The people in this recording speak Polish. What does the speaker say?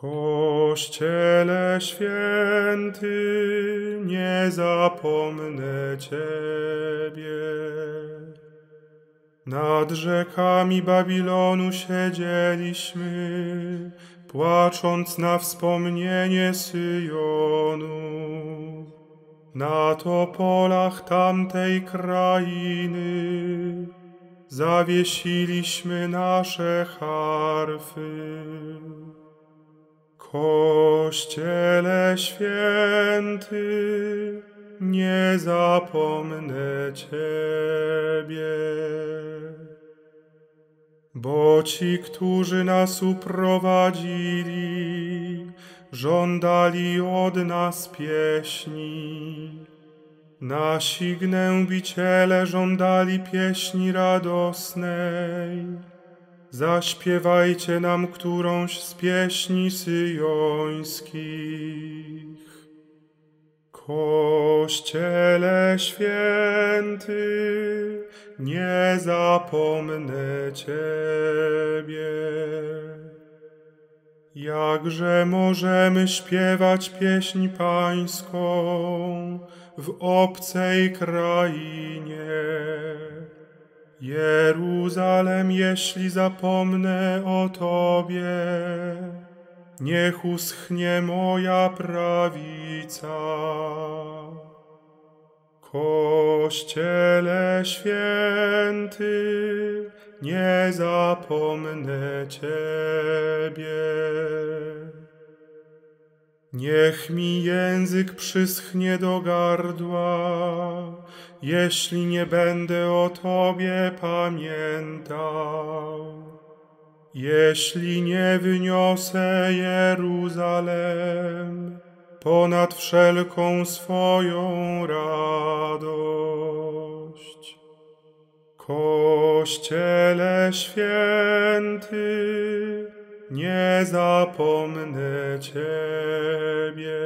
Kościele święty, nie zapomnę Ciebie. Nad rzekami Babilonu siedzieliśmy, płacząc na wspomnienie Syjonu. Na topolach tamtej krainy zawiesiliśmy nasze harfy. Kościele święty, nie zapomnę Ciebie. Bo ci, którzy nas uprowadzili, żądali od nas pieśni. Nasi gnębiciele żądali pieśni radosnej. Zaśpiewajcie nam którąś z pieśni syjońskich. Kościele święty, nie zapomnę Ciebie. Jakże możemy śpiewać pieśń pańską w obcej krainie? Jeruzalem, jeśli zapomnę o Tobie, niech uschnie moja prawica. Kościele święty, nie zapomnę Ciebie. Niech mi język przyschnie do gardła, jeśli nie będę o Tobie pamiętał. Jeśli nie wyniosę Jeruzalem ponad wszelką swoją radość. Kościele święty, nie zapomnę Ciebie.